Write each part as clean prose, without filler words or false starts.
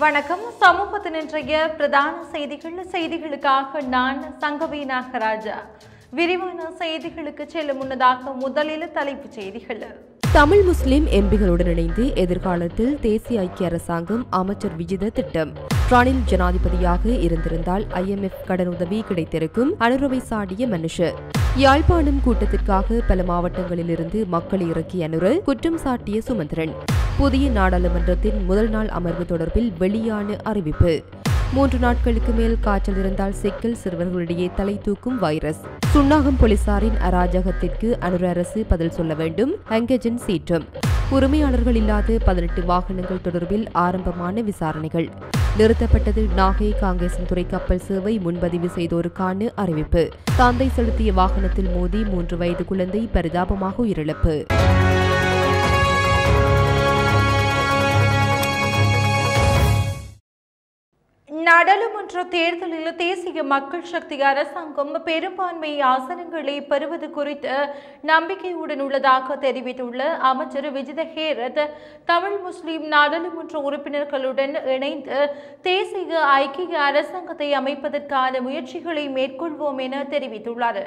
Vanakkam, Samoogathin intraiya pradhana செய்திகளுக்காக நான் சங்கவி நாகராஜா. விரிவான செய்திகளுக்கு செல்லும் முன்னதாக முதலில் தலைப்புச் செய்திகள். தமிழ் முஸ்லிம் எம்பிகளுடன் இணைந்து எதிர்காலத்தில் தேசிய ஐக்கிய அரசாங்கம் அமைச்சர் விஜித திட்டம். ரணில் ஜனாதிபதியாக இருந்திருந்தால் IMF கடனுதவி கிடைத்திருக்கும் அனுரவை சாடிய மனுஷர். யாழ்ப்பாணம் கூட்டத்திற்காக பல மாவட்டங்களிலிருந்து மக்களை இறக்கிய அனுர குற்றம் சாட்டிய சுமந்திரன். புதிய நாடாளுமன்றத்தின் முதல் நாள் அமர்வு தொடர்பில் வெளியான அறிவிப்பு. 3 நாட்களுக்கு மேல் காய்ச்சல் இருந்தால் சிக்கல் சிறுவர்களிடையே தலை தூக்கும் வைரஸ். சுன்னாகம் போலீசாரின் அராஜகத்திற்கு அனுர அரசு பதில் சொல்ல வேண்டும். ஆங்கஜன் சீற்றம். உரிமையாளர்கள் இல்லாத 18 வாகனங்கள் தொடர்பில் ஆரம்பமான விசாரணைகள். நிறுத்தப்பட்டதில் நாகை காங்கேசன் துறை கப்பல் சேவை முன்பதிவு செய்தோருக்கான அறிவிப்பு. தாந்தை செலுத்திய வாகனத்தில் மோதி 3 வயது குழந்தை பரிதாபமாக உயிரிழப்பு. நாடாளுமன்ற தேர்தலில் தேசிய மக்கள் சக்தி அரசாங்கம் பெரும்பான்மை ஆசனங்களை பெறுவது குறித்து நம்பிக்கையுடன் உள்ளதாக தெரிவித்துள்ள அமைச்சர் விஜித ஹேரத் தமிழ் முஸ்லிம் நாடாளுமன்ற உறுப்பினர்களுடன் இணைந்து தேசிய ஐக்கிய அரசாங்கத்தை அமைப்பதற்கான முயற்சிகளை மேற்கொள்வோம் என தெரிவித்துள்ளார்.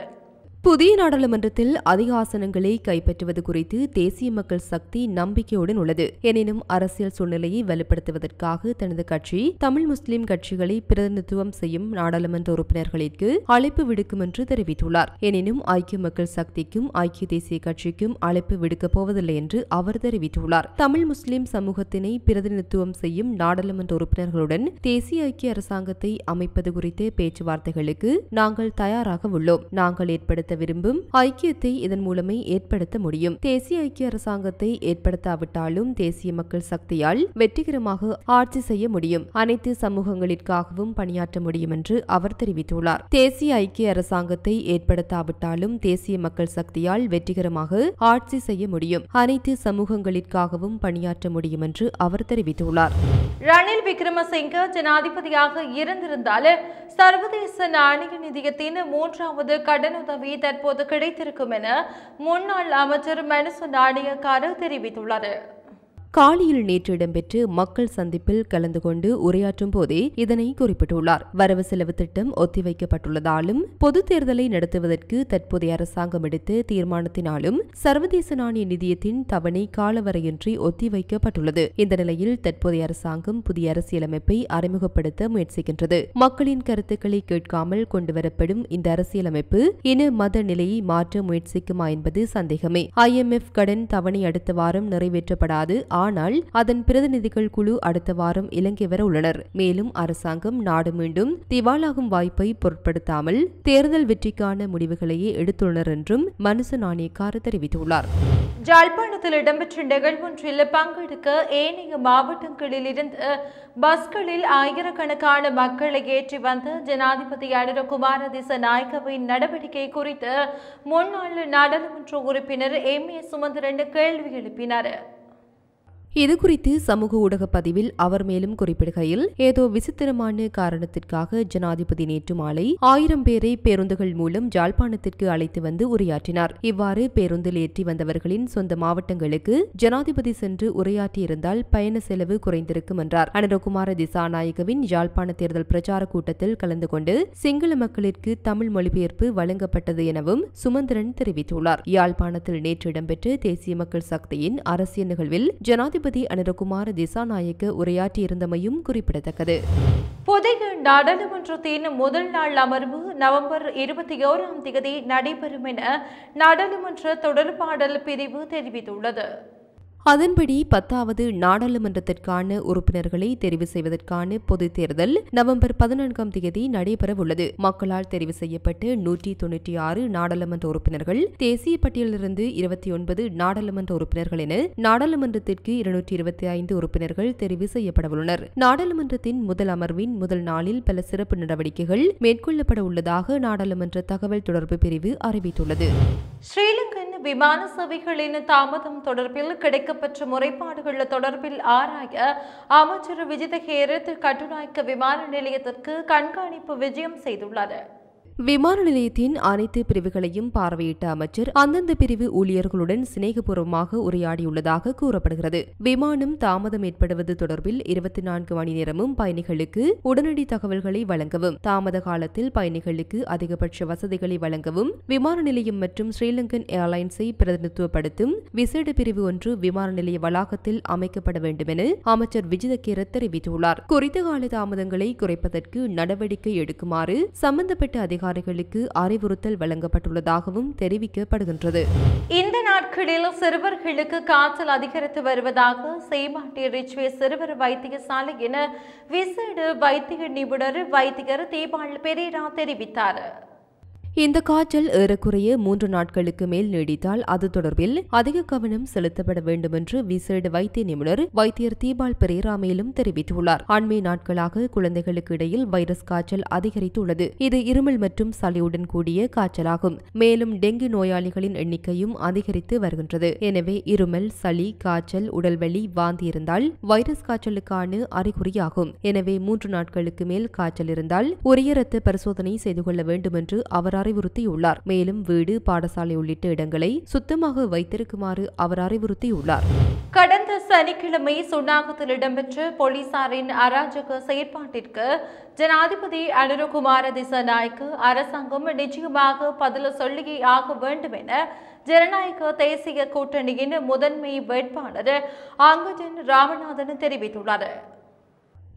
புதிய நாடாளுமன்றத்தில் அதிக ஆசனங்களை கைப்பற்றுவது குறித்து தேசிய மக்கள் சக்தி நம்பிக்கையுடன் உள்ளது. எனினும் அரசியல் சூழ்நிலையை வலுப்படுத்துவதற்காக தனது கட்சி தமிழ் முஸ்லிம் கட்சிகளை பிரதிநிதித்துவம் செய்யும் நாடாளுமன்ற உறுப்பினர்களுக்கு அழைப்பு விடுக்கும் என்று தெரிவித்துள்ளார். எனினும் ஐக்கிய மக்கள் சக்திக்கும் ஐக்கிய தேசிய கட்சிக்கும் அழைப்பு விடுக்கப் போவதில்லை என்று அவர் தெரிவித்துள்ளார். தமிழ் முஸ்லிம் சமூகத்தினை பிரதிநிதித்துவம் செய்யும் நாடாளுமன்ற உறுப்பினர்களுடன் தேசிய ஐக்கிய அரசாங்கத்தை அமைப்பது குறித்த பேச்சுவார்த்தைகளுக்கு நாங்கள் தயாராக உள்ளோம். நாங்கள் ஏற்படுத்த விரும்பும் ஐக்கியத்தை இதன் மூலமே ஏற்படுத்த முடியும். தேசிய ஐக்கிய அரசாங்கத்தை ஏற்படுத்தாவிட்டாலும் தேசிய மக்கள் சக்தியால் வெற்றிகரமாக ஆட்சி செய்ய முடியும். அனைத்து சமூகங்களிற்காகவும் பணியாற்ற முடியும் என்று அவர் தெரிவித்துள்ளார். தேசிய ஐக்கிய அரசாங்கத்தை ஏற்படுத்தாவிட்டாலும் தேசிய மக்கள் சக்தியால் வெற்றிகரமாக ஆட்சி செய்ய முடியும். அனைத்து சமூகங்களிற்காகவும் பணியாற்ற முடியும் என்று அவர் தெரிவித்துள்ளார். ரணில் விக்ரமசிங்க ஜனாதிபதியாக இருந்திருந்தால் சர்வதேச நாணய நிதியத்தின் 3வது கடனுதவி தற்போது கிடைத்திருக்கும் என முன்னாள் அமைச்சர் மனுஷ நாணயக்கார தெரிவித்துள்ளார். காலியில் நேற்று இடம்பெற்று மக்கள் சந்திப்பில் கலந்து கொண்டு உரையாற்றும் போதே இதனை குறிப்பிட்டுள்ளார். வரவு செலவு திட்டம் ஒத்திவைக்கப்பட்டுள்ளதாலும் பொது தேர்தலை நடத்துவதற்கு தற்போதைய அரசாங்கம் எடுத்த தீர்மானத்தினாலும் சர்வதேச நாணய நிதியத்தின் தவணை காலவரையின்றி ஒத்திவைக்கப்பட்டுள்ளது. இந்த நிலையில் தற்போதைய அரசாங்கம் புதிய அரசியலமைப்பை அறிமுகப்படுத்த முயற்சிக்கின்றது. மக்களின் கருத்துக்களை கேட்காமல் கொண்டுவரப்படும் இந்த அரசியலமைப்பு இன மத நிலையை மாற்ற முயற்சிக்குமா என்பது சந்தேகமே. IMF கடன் தவணை அடுத்த வாரம் நிறைவேற்றப்படாது. ஆனால் அதன் பிரதிநிதிகள் குழு அடுத்த வாரம் இலங்கை வர உள்ளனர். மேலும் அரசாங்கம் நாடு மீண்டும் திவாலாகும் வாய்ப்பை பொருட்படுத்தாமல் தேர்தல் வெற்றிக்கான முடிவுகளையே எடுத்துள்ளனர் என்றும் மனுஷ நாணயக்கார தெரிவித்துள்ளார். ஜாழ்ப்பாணத்தில் இடம்பெற்ற நிகழ்வொன்றில் பங்கெடுக்க ஏனைய மாவட்டங்களில் இருந்து பஸ்களில் ஆயிரக்கணக்கான மக்களை ஏற்றி வந்த ஜனாதிபதி அனுர குமாரதிச நாயக்கவின் நடவடிக்கை குறித்து முன்னாள் நாடாளுமன்ற உறுப்பினர் MA சுமந்திரன் கேள்வி எழுப்பினார். இதுகுறித்து சமூக ஊடக பதிவில் அவர் மேலும் குறிப்பிடுகையில், ஏதோ விசித்திரமான காரணத்திற்காக ஜனாதிபதி நேற்று மாலை 1000 பேரை பேருந்துகள் மூலம் ஜாழ்ப்பாணத்திற்கு அழைத்து வந்து உரையாற்றினார். இவ்வாறு பேருந்தில் ஏற்றி வந்தவர்களின் சொந்த மாவட்டங்களுக்கு ஜனாதிபதி சென்று உரையாற்றியிருந்தால் பயண செலவு குறைந்திருக்கும் என்றார். அனுரகுமார திசாநாயகவின் யாழ்ப்பாண தேர்தல் பிரச்சார கூட்டத்தில் கலந்து கொண்டு சிங்கள மக்களிற்கு தமிழ் மொழிபெயர்ப்பு வழங்கப்பட்டது எனவும் சுமந்திரன் தெரிவித்துள்ளார். யாழ்ப்பாணத்தில் நேற்று இடம்பெற்ற தேசிய மக்கள் சக்தியின் அரசியல் நிகழ்வில் ஜனாதிபதி அனுரகுமார திசாநாயக்க உரையாற்றியிருந்தமையும் குறிப்பிடத்தக்கது. புதிய நாடாளுமன்றத்தின் முதல் நாள் அமர்வு நவம்பர் 21 நடைபெறும் என நாடாளுமன்ற தொடர்பாடல் பிரிவு தெரிவித்துள்ளது. அதன்படி 10வது நாடாளுமன்றத்திற்கான உறுப்பினர்களை தெரிவு செய்வதற்கான பொது தேர்தல் நவம்பர் 14 நடைபெறவுள்ளது. மக்களால் தெரிவு செய்யப்பட்டு 196 நாடாளுமன்ற உறுப்பினர்கள், தேசிய பட்டியலிலிருந்து 29 நாடாளுமன்ற உறுப்பினர்கள் என நாடாளுமன்றத்திற்கு 225 உறுப்பினர்கள் தெரிவு செய்யப்படவுள்ளனர். நாடாளுமன்றத்தின் முதல் அமர்வின் முதல் நாளில் பல சிறப்பு நடவடிக்கைகள் மேற்கொள்ளப்பட உள்ளதாக நாடாளுமன்ற தகவல் தொடர்பு பிரிவு அறிவித்துள்ளது. ஸ்ரீலங்கன் விமான சேவைகளின் தாமதம் தொடர்பில் கிடைக்கப்பெற்ற முறைப்பாடுகள் தொடர்பில் ஆராய அமைச்சர் விஜித ஹேரத் கட்டுநாயக்க விமான நிலையத்திற்கு கண்காணிப்பு விஜயம் செய்துள்ளார். விமான நிலையத்தின் அனைத்து பிரிவுகளையும் பார்வையிட்ட அமைச்சர் அந்தந்த பிரிவு ஊழியர்களுடன் சிநேகபூர்வமாக உரையாடியுள்ளதாக கூறப்படுகிறது. விமானம் தாமதம் ஏற்படுவது தொடர்பில் 24 மணி நேரமும் பயணிகளுக்கு உடனடி தகவல்களை வழங்கவும், தாமத காலத்தில் பயணிகளுக்கு அதிகபட்ச வசதிகளை வழங்கவும் விமான நிலையம் மற்றும் ஸ்ரீலங்கன் ஏர்லைன்ஸை பிரதிநிதித்துவப்படுத்தும் விசேட பிரிவு ஒன்று விமான நிலைய வளாகத்தில் அமைக்கப்பட வேண்டும் என அமைச்சர் விஜிதகீரத் தெரிவித்துள்ளார். குறித்த கால தாமதங்களை குறைப்பதற்கு நடவடிக்கை எடுக்குமாறு சம்பந்தப்பட்ட அதிகாரிகள் அறிவுறுத்தல் வழங்கப்பட்டுள்ளதாகவும் தெரிவிக்கப்படுகின்றது. இந்த நாட்களில் சிறுவர்களுக்கு காய்ச்சல் அதிகரித்து வருவதாக சேமாட்டி சிறுவர் வைத்தியசாலை என விசேட வைத்திய நிபுணர் வைத்தியர் தீபால் பெரேரா தெரிவித்தார். இந்த காய்ச்சல் ஏறக்குறைய 3 நாட்களுக்கு மேல் நீடித்தால் அது தொடர்பில் அதிக கவனம் செலுத்தப்பட வேண்டும் என்று விசேட வைத்திய நிபுணர் வைத்தியர் தீபால் பெரேரா மேலும் தெரிவித்துள்ளார். அண்மை நாட்களாக குழந்தைகளுக்கு இடையில் வைரஸ் காய்ச்சல் அதிகரித்துள்ளது. இது இருமல் மற்றும் சளியுடன் கூடிய காய்ச்சலாகும். மேலும் டெங்கு நோயாளிகளின் எண்ணிக்கையும் அதிகரித்து வருகின்றது. எனவே இருமல், சளி, காய்ச்சல், உடல்வலி, வாந்தி இருந்தால் வைரஸ் காய்ச்சலுக்கான அறிகுறியாகும். எனவே 3 நாட்களுக்கு மேல் காய்ச்சல் இருந்தால் உரிய இரத்த பரிசோதனை செய்து கொள்ள வேண்டும் என்று அவர் அறிவுறுத்தியுள்ளார். மேலும் வீடு, பாடசாலை உள்ளிட்ட இடங்களை சுத்தமாக வைத்திருக்குமாறு அவர் அறிவுறுத்தியுள்ளார். கடந்த சனிக்கிழமை சுன்னாகத்தில் இடம்பெற்ற போலீசாரின் அராஜக செயற்பாட்டிற்கு ஜனாதிபதி அனுரகுமார திசாநாயக்க அரசாங்கம் நிச்சயமாக பதில் சொல்லியே ஆக வேண்டும் என ஜனநாயக தேசிய கூட்டணியின் முதன்மை வேட்பாளர் அங்கஜன் ராமநாதன் தெரிவித்துள்ளார்.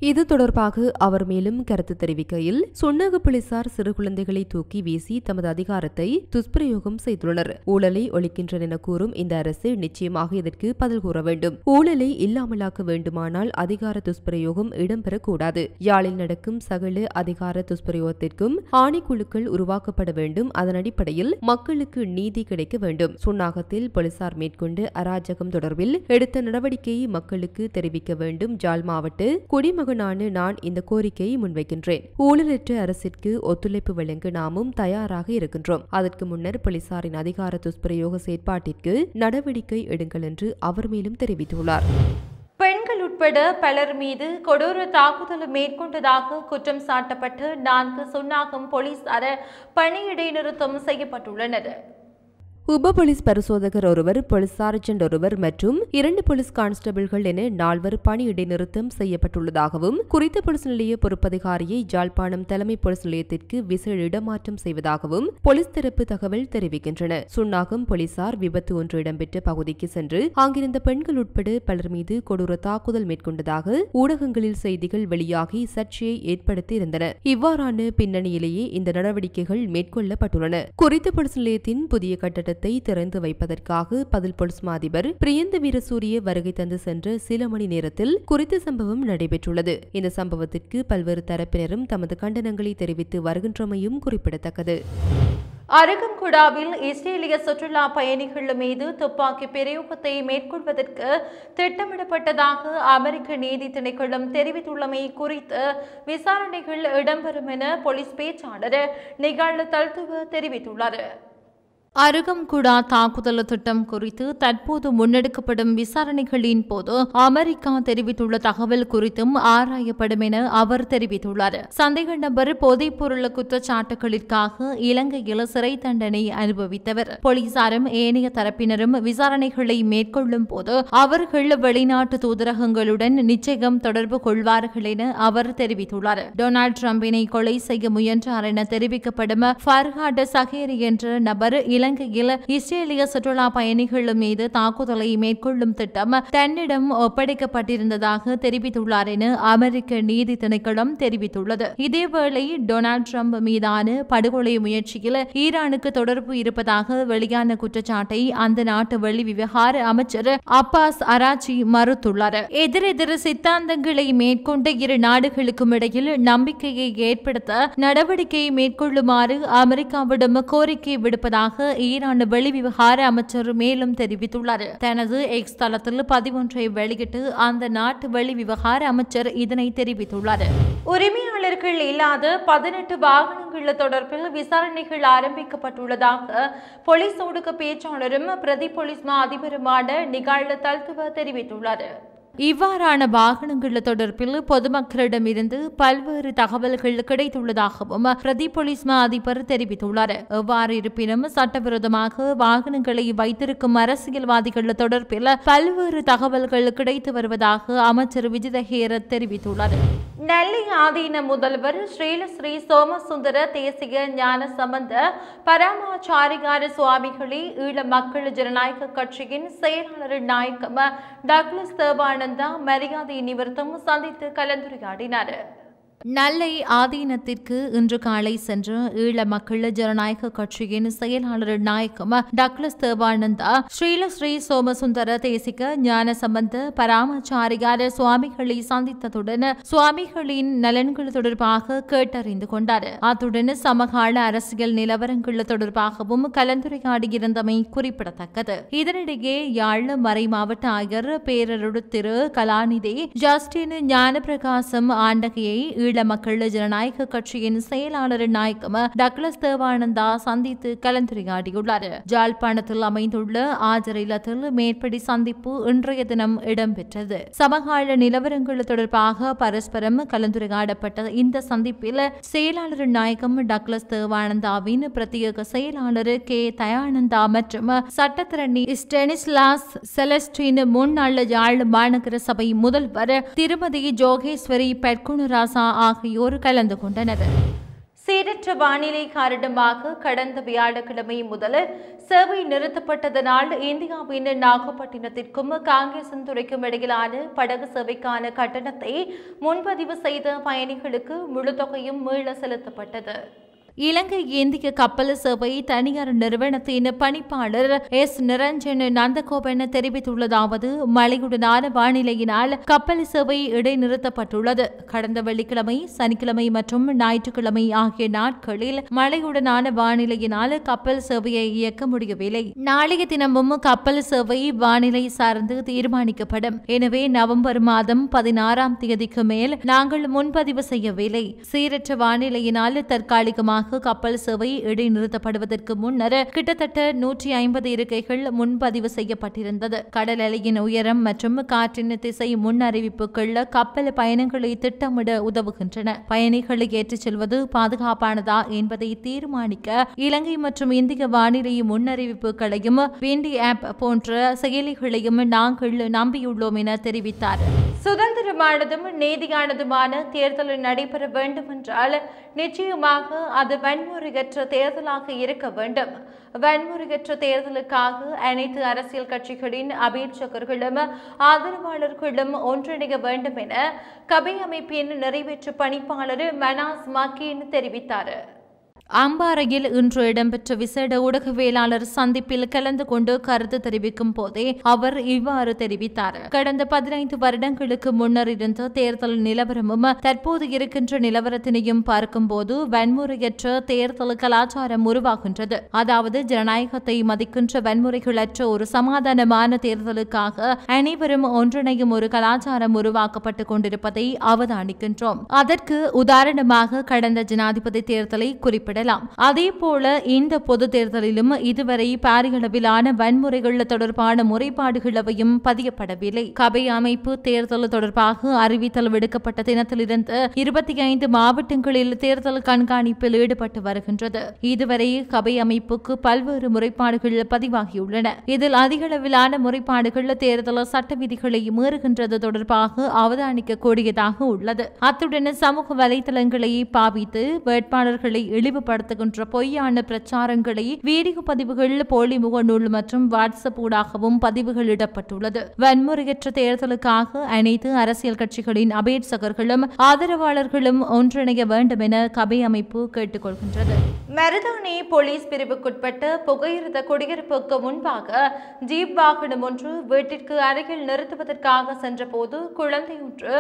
இது தொடர்பாக அவர் மேலும் கருத்து தெரிவிக்கையில், சுன்னாக போலீசார் சிறு குழந்தைகளை தூக்கி வீசி தமது அதிகாரத்தை துஷ்பிரயோகம் செய்துள்ளனர். ஊழலை ஒழிக்கின்றன என கூறும் இந்த அரசு நிச்சயமாக இதற்கு பதில் கூற வேண்டும். ஊழலை இல்லாமலாக்க வேண்டுமானால் அதிகார துஷ்பிரயோகம் இடம்பெறக்கூடாது. யாழில் நடக்கும் சகல அதிகார துஷ்பிரயோகத்திற்கும் ஆணைக்குழுக்கள் உருவாக்கப்பட வேண்டும். அதன் அடிப்படையில் மக்களுக்கு நீதி கிடைக்க வேண்டும். சுன்னாகத்தில் போலீசார் மேற்கொண்டு அராஜகம் தொடர்பில் எடுத்த நடவடிக்கையை மக்களுக்கு தெரிவிக்க வேண்டும். ஜாழ் மாவட்ட குடிமக நான் இந்த கோரிக்கையை முன்வைக்கின்றேன். ஊழலற்ற அரசிற்கு ஒத்துழைப்பு வழங்க நாமும் தயாராக இருக்கின்றோம். அதற்கு முன்னர் போலீசாரின் அதிகார துஷ்பிரயோக செயற்பாட்டிற்கு நடவடிக்கை எடுங்கள் என்று அவர் மேலும் தெரிவித்துள்ளார். பெண்கள் உட்பட பலர் மீது கொடூர தாக்குதல் மேற்கொண்டதாக குற்றம் சாட்டப்பட்டு 4 சுன்னாகம் போலீசார் பணியிடை நிறுத்தம் செய்யப்பட்டுள்ளனர். உப போலீஸ் பரிசோதகர் ஒருவர், போலீஸ் சார்ஜென்ட் ஒருவர் மற்றும் 2 போலீஸ் கான்ஸ்டபிள்கள் என 4 பணி இடைநிறுத்தம் செய்யப்பட்டுள்ளதாகவும், குறித்த போலீஸ் நிலைய பொறுப்பதிகாரியை யாழ்ப்பாணம் தலைமை போலீஸ் நிலையத்திற்கு விசேட இடமாற்றம் செய்வதாகவும் போலீஸ் தரப்பு தகவல் தெரிவிக்கின்றன. சுன்னாகம் போலீசார் விபத்து ஒன்று இடம்பெற்ற பகுதிக்கு சென்று அங்கிருந்த பெண்கள் உட்பட பலர் மீது கொடூர தாக்குதல் மேற்கொண்டதாக ஊடகங்களில் செய்திகள் வெளியாகி சர்ச்சையை ஏற்படுத்தி இருந்தன. இவ்வாறான பின்னணியிலேயே இந்த நடவடிக்கைகள் மேற்கொள்ளப்பட்டுள்ளன. குறித்த போலீஸ் நிலையத்தின் புதிய கட்டடத்தை திறந்து வைப்பதற்காக பதில் போலீஸ் மாதிபர் பிரியந்த வீரசூரிய வருகை தந்து சென்ற சில மணி நேரத்தில் குறித்த சம்பவம் நடைபெற்றுள்ளது. இந்த சம்பவத்திற்கு பல்வேறு தரப்பினரும் தமது கண்டனங்களை தெரிவித்து வருகின்றமையும் குறிப்பிடத்தக்கது. அரகம்குடாவில் இஸ்ரேலிய சுற்றுலா பயணிகள் மீது துப்பாக்கி பிரயோகத்தை மேற்கொள்வதற்கு திட்டமிடப்பட்டதாக அமெரிக்க நீதி திணைக்களம் தெரிவித்துள்ளமை குறித்து விசாரணைகள் இடம்பெறும் என போலீஸ் பேச்சாளர் நிகால் தல்துவ தெரிவித்துள்ளார். அருகம்குடா தாக்குதல் திட்டம் குறித்து தற்போது முன்னெடுக்கப்படும் விசாரணைகளின் போது அமெரிக்கா தெரிவித்துள்ள தகவல் குறித்தும் ஆராயப்படும் என அவர் தெரிவித்துள்ளார். சந்தேக நபர் போதைப் பொருள் குற்றச்சாட்டுகளிற்காக இலங்கையில் சிறை தண்டனை அனுபவித்தவர். போலீசாரும் ஏனைய தரப்பினரும் விசாரணைகளை மேற்கொள்ளும் போது அவர்கள் வெளிநாட்டு தூதரகங்களுடன் நிச்சயம் தொடர்பு கொள்வார்கள் என அவர் தெரிவித்துள்ளார். டொனால்டு டிரம்பினை கொலை செய்ய முயன்றார் என தெரிவிக்கப்படும் ஃபர்ஹாட் சஹேரி என்ற நபர் இலங்கையில் இஸ்ரேலிய சுற்றுலா பயணிகள் மீது தாக்குதலை மேற்கொள்ளும் திட்டம் தன்னிடம் ஒப்படைக்கப்பட்டிருந்ததாக தெரிவித்துள்ளார் என அமெரிக்க நீதி திணைக்களம் தெரிவித்துள்ளது. இதேவேளை டொனால்டு டிரம்ப் மீதான படுகொலை முயற்சியில் ஈரானுக்கு தொடர்பு இருப்பதாக வெளியான குற்றச்சாட்டை அந்த நாட்டு வெளி விவகார அமைச்சர் அப்பாஸ் அராச்சி மறுத்துள்ளார். எதிரெதிர் சித்தாந்தங்களை மேற்கொண்ட இரு நாடுகளுக்கும் இடையில் நம்பிக்கையை ஏற்படுத்த நடவடிக்கையை மேற்கொள்ளுமாறு அமெரிக்காவிடம் கோரிக்கை விடுப்பதாக ஈரான் வெளிவிவகார அமைச்சர் மேலும் தெரிவித்துள்ளார். தனது எக்ஸ் தளத்தில் 11 வெளியிட்டு அந்த நாட்டு வெளிவிவகார அமைச்சர் இதனை தெரிவித்துள்ளார். உரிமையாளர்கள் இல்லாத 18 வாகனங்கள் தொடர்பில் விசாரணைகள் ஆரம்பிக்கப்பட்டுள்ளதாக போலீஸ் ஊடக பேச்சாளரும் பிரதி போலீஸ் மா அதிபருமான நிகால் தல்துவ தெரிவித்துள்ளார். இவ்வாறான வாகனங்கள் தொடர்பில் பொதுமக்களிடமிருந்து பல்வேறு தகவல்கள் கிடைத்துள்ளதாகவும் பிரதி போலீஸ் மா அதிபர் தெரிவித்துள்ளார். எவ்வாறு இருப்பினும் சட்டவிரோதமாக வாகனங்களை வைத்திருக்கும் அரசியல்வாதிகள் தொடர்பில் பல்வேறு தகவல்கள் கிடைத்து வருவதாக அமைச்சர் விஜிதஹேர தெரிவித்துள்ளார். நெல்லை ஆதீன முதல்வர் ஸ்ரீலஸ்ரீ சோமசுந்தர தேசிக ஞான சம்பந்த பரமாச்சாரிகார சுவாமிகளே ஈழ மக்கள் ஜனநாயக கட்சியின் செயலாளர் நாயகம் டக்ளஸ் தேவானந்தா மரியாதை நிமித்தம் சந்தித்து கலந்துரையாடினார். நெல்லை ஆதீனத்திற்கு இன்று காலை சென்ற ஈழ மக்கள் ஜனநாயக கட்சியின் செயலாளர் நாயகம் டக்ளஸ் தேவானந்தா ஸ்ரீலஸ்ரீ சோமசுந்தர தேசிக ஞான சம்பந்த பராமச்சாரியார் சுவாமிகளை சந்தித்ததுடன் சுவாமிகளின் நலன்கள் தொடர்பாக கேட்டறிந்து கொண்டார். அத்துடன் சமகால அரசியல் நிலவரங்கள் தொடர்பாகவும் கலந்துரையாடியிருந்தமை குறிப்பிடத்தக்கது. இதனிடையே யாழ் மறை மாவட்ட ஆயர் பேரருடு திரு கலாநிதி ஜஸ்டின் ஞானபிரகாசம் ஆண்டகையை மக்கள் ஜனநாயக கட்சியின் செயலாளர் நாயகம் டக்ளஸ் தேவானந்தா சந்தித்து கலந்துரையாடியுள்ளார். ஜாழ்ப்பாணத்தில் அமைந்துள்ள ஆஜரிலத்தில் மேற்படி சந்திப்பு இன்றைய தினம் இடம்பெற்றது. சமகால நிலவரங்கள் தொடர்பாக பரஸ்பரம் கலந்துரையாடப்பட்ட இந்த சந்திப்பில் செயலாளர் நாயகம் டக்ளஸ் தேவானந்தாவின் பிரத்யேக செயலாளர் கே தயானந்தா மற்றும் சட்டத்திரணி ஸ்டெனிஸ்லாஸ் செலஸ்டின் முன்னாள் யாழ் மாநகர சபை முதல்வர் திருமதி ஜோகேஸ்வரி பெட்குணராசா ஆகியோர் கலந்து கொண்டனர். சீரற்ற வானிலை காரணமாக கடந்த வியாழக்கிழமை முதல் சேவை நிறுத்தப்பட்டதனால் இந்தியாவின் நாகப்பட்டினத்திற்கும் காங்கேசன்துறைக்கும் இடையிலான படகு சேவைக்கான கட்டணத்தை முன்பதிவு செய்த பயணிகளுக்கு முழு தொகையும் மீள செலுத்தப்பட்டது. இலங்கை இந்திய கப்பல் சேவை தனியார் நிறுவனத்தின் பணிப்பாளர் எஸ் நிரஞ்சன் நந்தகோபன் தெரிவித்துள்ளதாவது மழையுடனான வானிலையினால் கப்பல் சேவை இடைநிறுத்தப்பட்டுள்ளது. கடந்த வெள்ளிக்கிழமை, சனிக்கிழமை மற்றும் ஞாயிற்றுக்கிழமை ஆகிய நாட்களில் மழையுடனான வானிலையினால் கப்பல் சேவையை இயக்க முடியவில்லை. நாளைய தினமும் கப்பல் சேவை வானிலை சார்ந்து தீர்மானிக்கப்படும். எனவே நவம்பர் மாதம் 16ஆம் தேதிக்கு மேல் நாங்கள் முன்பதிவு செய்யவில்லை. சீரற்ற வானிலையினால் தற்காலிகமாக கப்பல் சேவை இடைநிறுத்தப்படுவதற்கு முன்னர் கிட்டத்தட்ட 150 இருக்கைகள் முன்பதிவு செய்யப்பட்டிருந்தது. கடல் அலையின் உயரம் மற்றும் காற்றின் திசை முன்னறிவிப்புகள் கப்பல் பயணங்களை திட்டமிட உதவுகின்றன. பயணிகளை ஏற்றிச் செல்வது பாதுகாப்பானதா என்பதை தீர்மானிக்க இலங்கை மற்றும் இந்திய வானிலை முன்னறிவிப்புகளையும் விண்டி ஆப் போன்ற செயலிகளையும் நாங்கள் நம்பியுள்ளோம் என தெரிவித்தார். சுதந்திரமானதும் நீதியானதுமான தேர்தல் நடைபெற வேண்டும் என்றால் நிச்சயமாக அது வன்முறையற்ற தேர்தலாக இருக்க வேண்டும். வன்முறையற்ற தேர்தலுக்காக அனைத்து அரசியல் கட்சிகளின் அபீட்சகர்களும் ஆதரவாளர்களும் ஒன்றிணைய வேண்டும் என கபை அமைப்பின் நிறைவேற்று பணிப்பாளர் மனாஸ் மக்கீன் தெரிவித்தார். அம்பாறையில் இன்று இடம்பெற்ற விசேட ஊடகவியலாளர் சந்திப்பில் கலந்து கொண்டு கருத்து தெரிவிக்கும் போதே அவர் இவ்வாறு தெரிவித்தார். கடந்த 15 வருடங்களுக்கு முன்னர் இருந்த தேர்தல் நிலவரமும் தற்போது இருக்கின்ற நிலவரத்தினையும் பார்க்கும்போது வன்முறையற்ற தேர்தல் கலாச்சாரம் உருவாகின்றது. அதாவது ஜனநாயகத்தை மதிக்கின்ற வன்முறைகளற்ற ஒரு சமாதானமான தேர்தலுக்காக அனைவரும் ஒன்றிணையும் ஒரு கலாச்சாரம் உருவாக்கப்பட்டுக் கொண்டிருப்பதை அவதானிக்கின்றோம். அதற்கு உதாரணமாக கடந்த ஜனாதிபதி தேர்தலை குறிப்பிட அதேபோல இந்த பொது தேர்தலிலும் இதுவரை பாரியளவிலான வன்முறைகள் தொடர்பான முறைப்பாடுகளவையும் பதியப்படவில்லை. கபை அமைப்பு தேர்தல் தொடர்பாக அறிவித்தல் விடுக்கப்பட்ட தினத்திலிருந்து 25 மாவட்டங்களில் தேர்தல் கண்காணிப்பில் ஈடுபட்டு வருகின்றது. இதுவரை கபை அமைப்புக்கு பல்வேறு முறைப்பாடுகள் பதிவாகியுள்ளன. இதில் அதிகளவிலான முறைப்பாடுகள் தேர்தல் சட்ட விதிகளை மீறுகின்றது தொடர்பாக அவதானிக்க கூடியதாக உள்ளது. அத்துடன் சமூக வலைதளங்களை பாவித்து வேட்பாளர்களை இழிவு படுத்துகின்ற பொய்யான பிரச்சாரங்களை வீடியோ பதிவுகள், போலி முகநூல் மற்றும் வாட்ஸ்அப் ஊடாகவும் பதிவுகள் இடப்பட்டுள்ளது. வன்முறையற்ற தேர்தலுக்காக அனைத்து அரசியல் கட்சிகளின் அபேட்சகர்களும் ஆதரவாளர்களும் ஒன்றிணைய வேண்டும் என கபை அமைப்பு கேட்டுக்கொள்கின்றது. மருதானை போலீஸ் பிரிவுக்குட்பட்ட புகையிரத குடியிருப்புக்கு முன்பாக ஜீப் வாகனம் ஒன்று வீட்டிற்கு அருகில் நிறுத்துவதற்காக சென்றபோது குழந்தையொன்று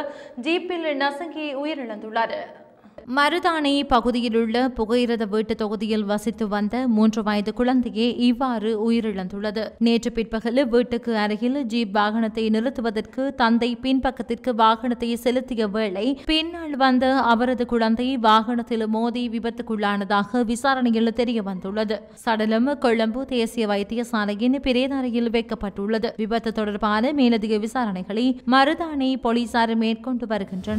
ஜீப்பில் நசுங்கி உயிரிழந்துள்ளார். மருதானை பகுதியிலுள்ள புகையிரத வீட்டு தொகுதியில் வசித்து வந்த 3 வயது குழந்தையே இவ்வாறு உயிரிழந்துள்ளது. நேற்று பிற்பகல் வீட்டுக்கு அருகில் ஜீப் வாகனத்தை நிறுத்துவதற்கு தந்தை பின்பக்கத்திற்கு வாகனத்தை செலுத்திய வேளை பின்னால் வந்த அவரது குழந்தை வாகனத்தில் மோதி விபத்துக்குள்ளானதாக விசாரணையில் தெரிய வந்துள்ளது. சடலம் கொழும்பு தேசிய வைத்தியசாலையின் பிரேதறையில் வைக்கப்பட்டுள்ளது. விபத்து தொடர்பான மேலதிக விசாரணைகளை மருதானை போலீசார் மேற்கொண்டு வருகின்றனர்.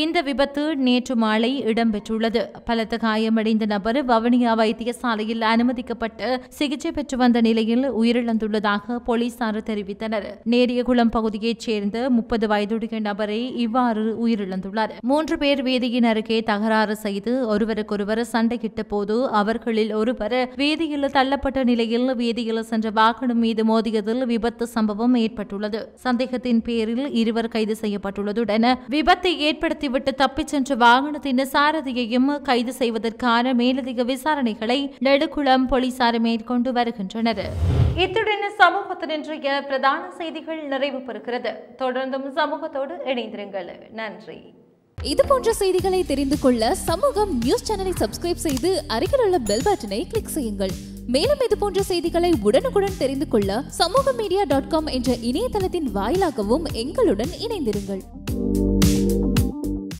இந்த விபத்து நேற்று மாலை இடம்பெற்றுள்ளது. பலத்த காயமடைந்த நபர் வவுனியா வைத்தியசாலையில் அனுமதிக்கப்பட்டு சிகிச்சை பெற்று வந்த நிலையில் உயிரிழந்துள்ளதாக போலீசார் தெரிவித்தனர். நேரியகுளம் பகுதியைச் சேர்ந்த 30 வயதுடைய நபரை இவ்வாறு உயிரிழந்துள்ளார். 3 பேர் வீதியின் அருகே தகராறு செய்து ஒருவருக்கொருவர் சண்டையிட்ட போது அவர்களில் ஒருவர் வீதியில் தள்ளப்பட்ட நிலையில் வீதியில் சென்ற வாகனம் மீது மோதியதில் விபத்து சம்பவம் ஏற்பட்டுள்ளது. சந்தேகத்தின் பேரில் 2 பேர் கைது செய்யப்பட்டுள்ளதுடன் விபத்தை ஏற்படுத்த விட்டு தப்பிச் சென்ற வாகனத்தின் சாரதியையும் கைது செய்வதற்கான மேலதிக விசாரணைகளை நெடுகுளம் போலீசார் மேற்கொண்டு வருகின்றனர். இத்துடன் சமூகத்தின் இன்றைய பிரதான செய்திகள் நிறைவு பெறுகிறது. தொடர்ந்தும் சமூகத்தோடு இணைந்திருங்கள். நன்றி. இது போன்ற செய்திகளை தெரிந்து கொள்ள சமூகம் நியூஸ் சேனலை சப்ஸ்கிரைப் செய்து அருகில் உள்ள பெல் பட்டனை கிளிக் செய்யுங்கள். மேலும் இது போன்ற செய்திகளை உடனுக்குடன் தெரிந்து கொள்ள samogamedia.com என்ற இணையதளத்தின் வாயிலாகவும் எங்களுடன் இணைந்திருங்கள்.